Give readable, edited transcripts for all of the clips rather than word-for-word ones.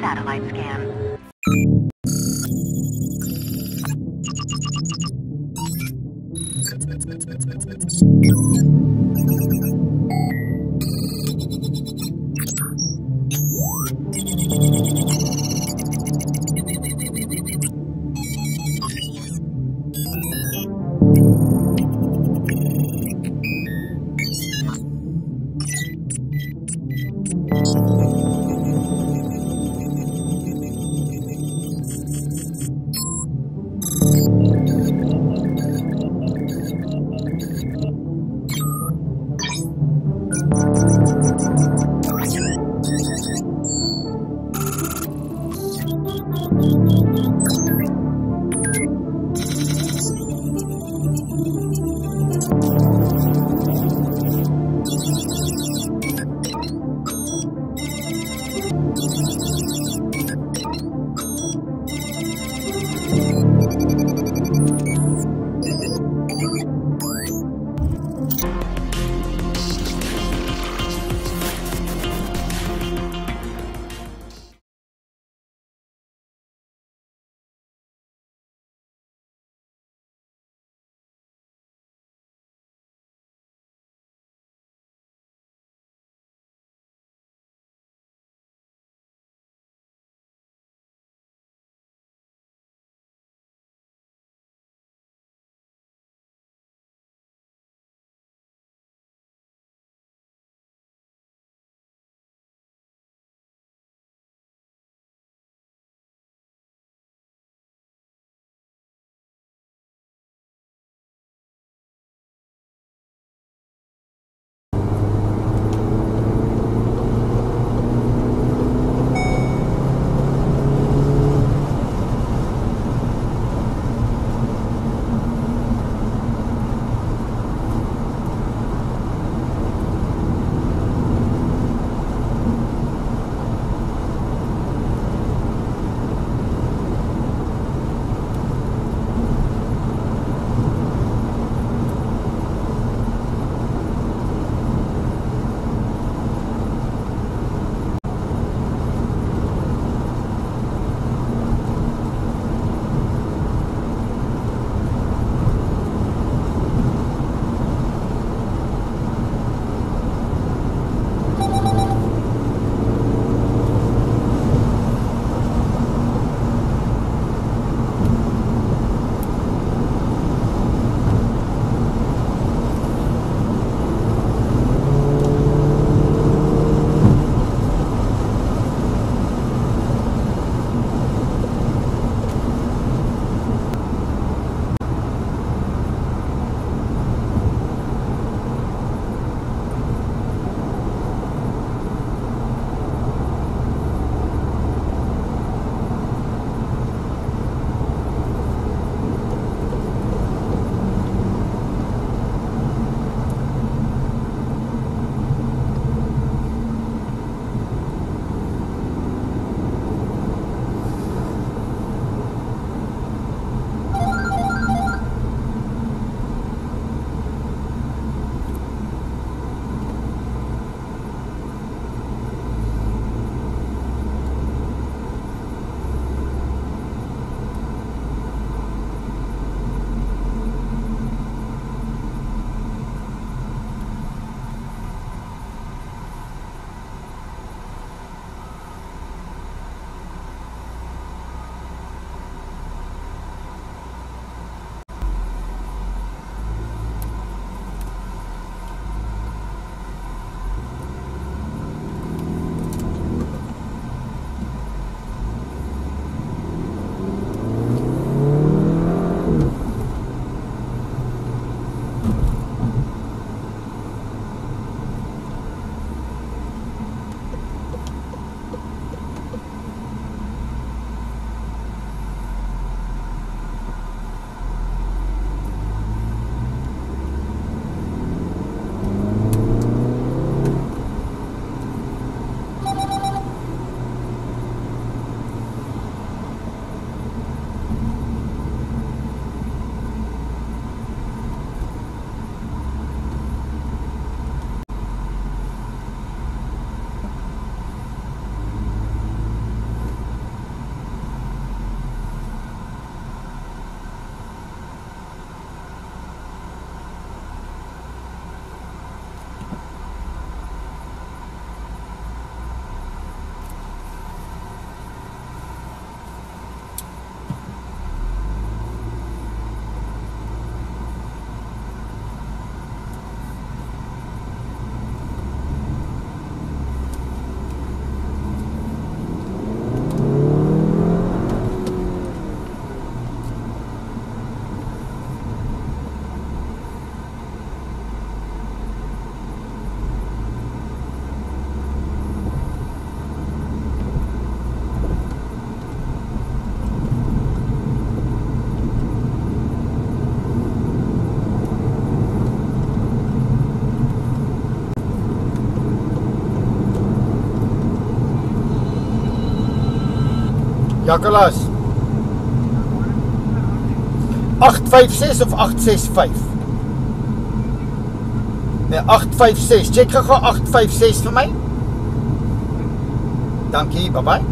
satellite scan. Kakelaas. 856 of 865? Nee, 856. Check gou 856 vir my. Dankie, bye bye.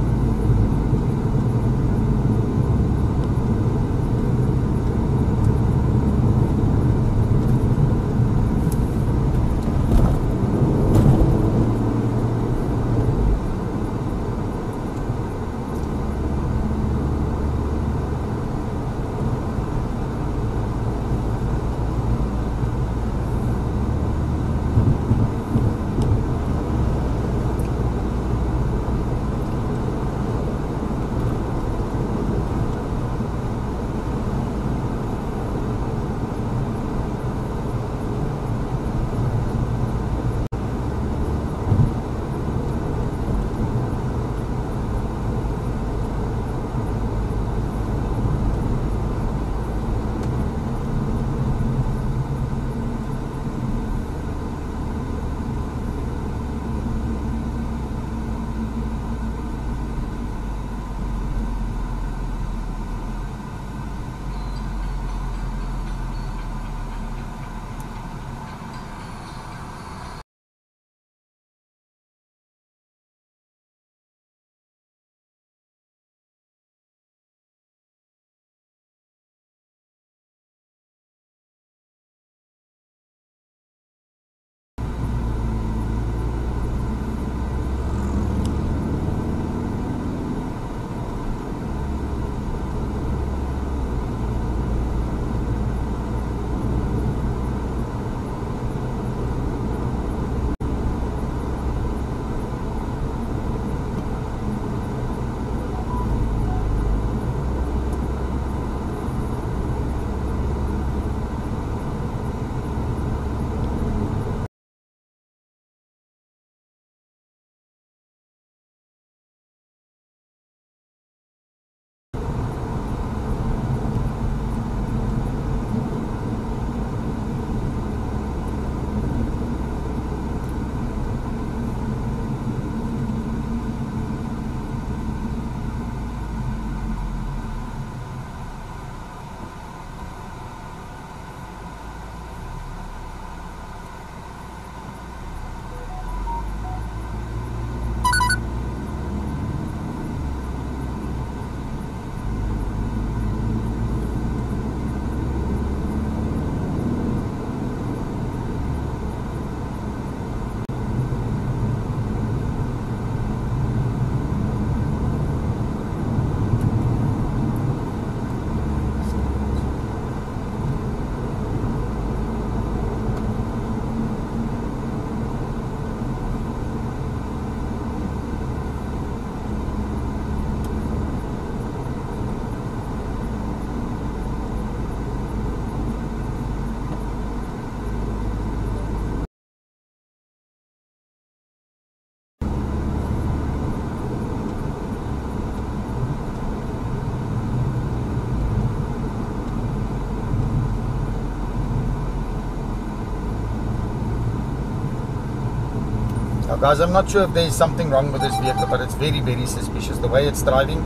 Guys, I'm not sure if there's something wrong with this vehicle, but it's very, very suspicious. The way it's driving,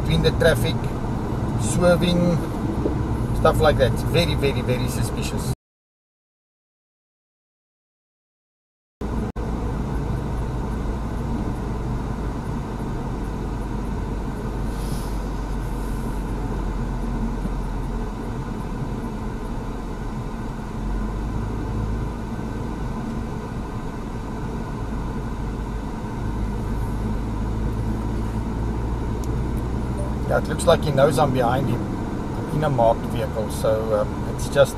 between the traffic, swerving, stuff like that. It's very, very, very suspicious. It looks like he knows I'm behind him in a marked vehicle, so it's just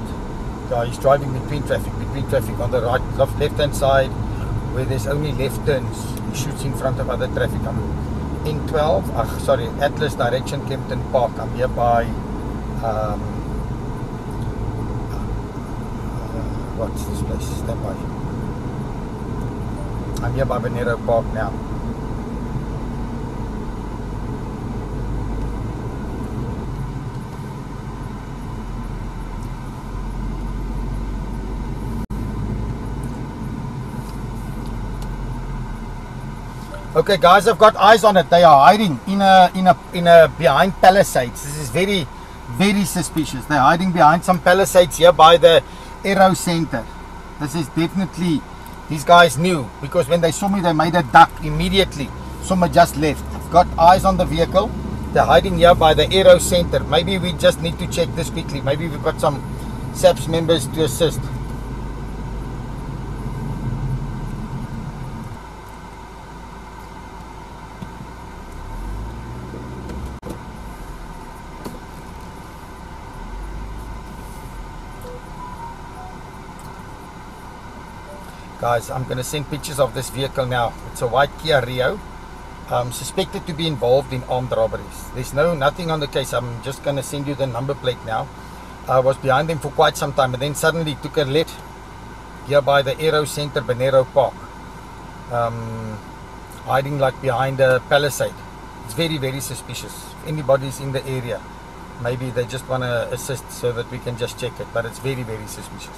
he's driving between traffic on the right, left-hand side where there's only left turns. He shoots in front of other traffic. I'm in Atlas direction, Kempton Park. I'm here by what's this place? Stand by. I'm here by Banero Park now. Okay, guys, I've got eyes on it. They are hiding in a behind Palisades. This is very, very suspicious. They're hiding behind some Palisades here by the Aero Center. This is definitely, these guys knew, because when they saw me, they made a duck immediately. Someone just left. I've got eyes on the vehicle. They're hiding here by the Aero Center. Maybe we just need to check this quickly. Maybe we've got some SAPS members to assist. Guys, I'm going to send pictures of this vehicle now. It's a white Kia Rio, suspected to be involved in armed robberies. There's nothing on the case. I'm just going to send you the number plate now. I was behind them for quite some time, and then suddenly took a left here by the Aero Center, Banero Park, hiding like behind a palisade. It's very, very suspicious. If anybody's in the area, maybe they just want to assist so that we can just check it, but it's very, very suspicious.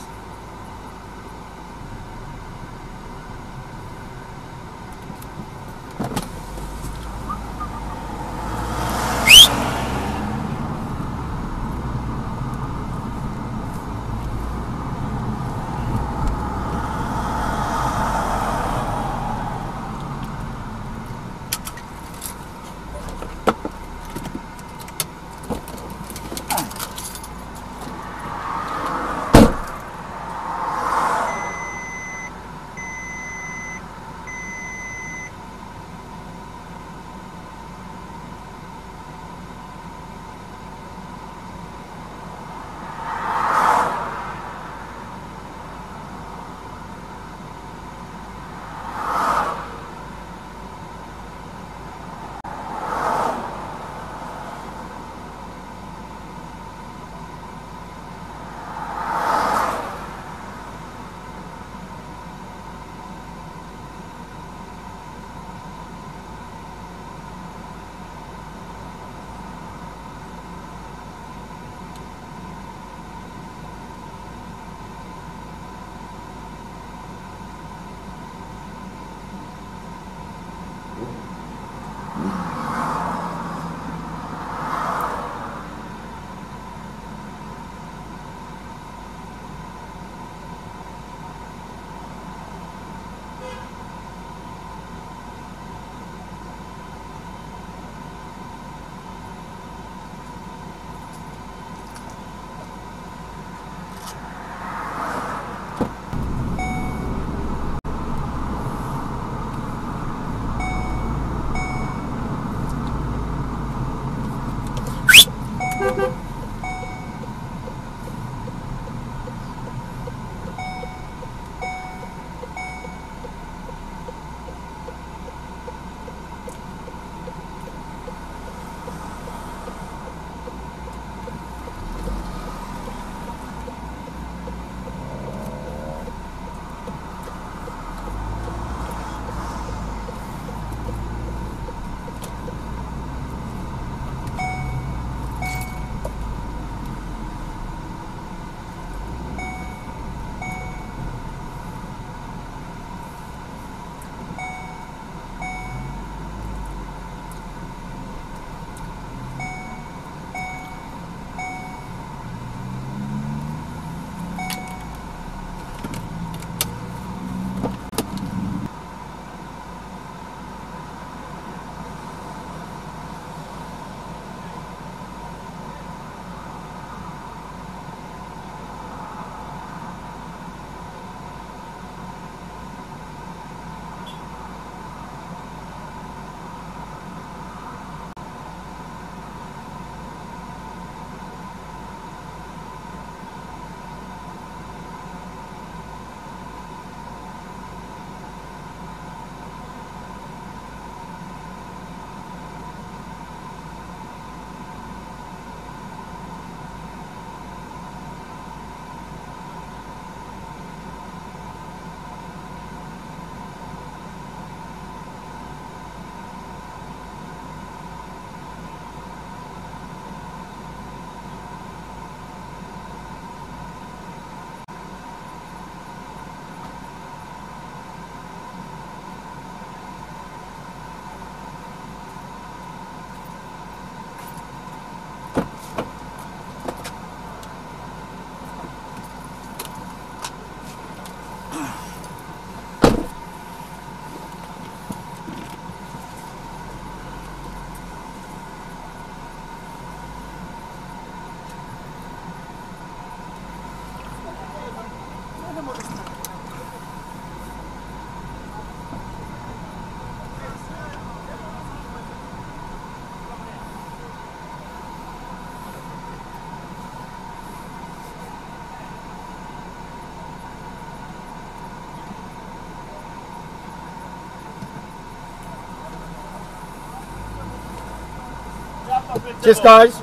Cheers, guys.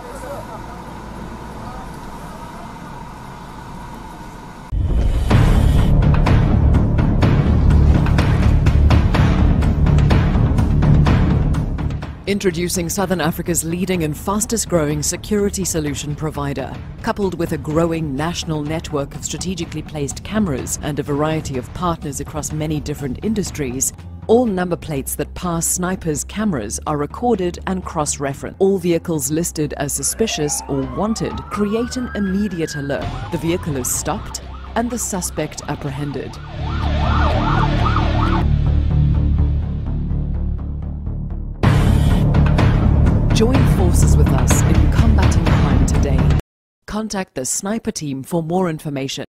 Introducing Southern Africa's leading and fastest-growing security solution provider, coupled with a growing national network of strategically placed cameras and a variety of partners across many different industries, all number plates that pass snipers' cameras are recorded and cross-referenced. All vehicles listed as suspicious or wanted create an immediate alert. The vehicle is stopped and the suspect apprehended. Join forces with us in combating crime today. Contact the Sniper Team for more information.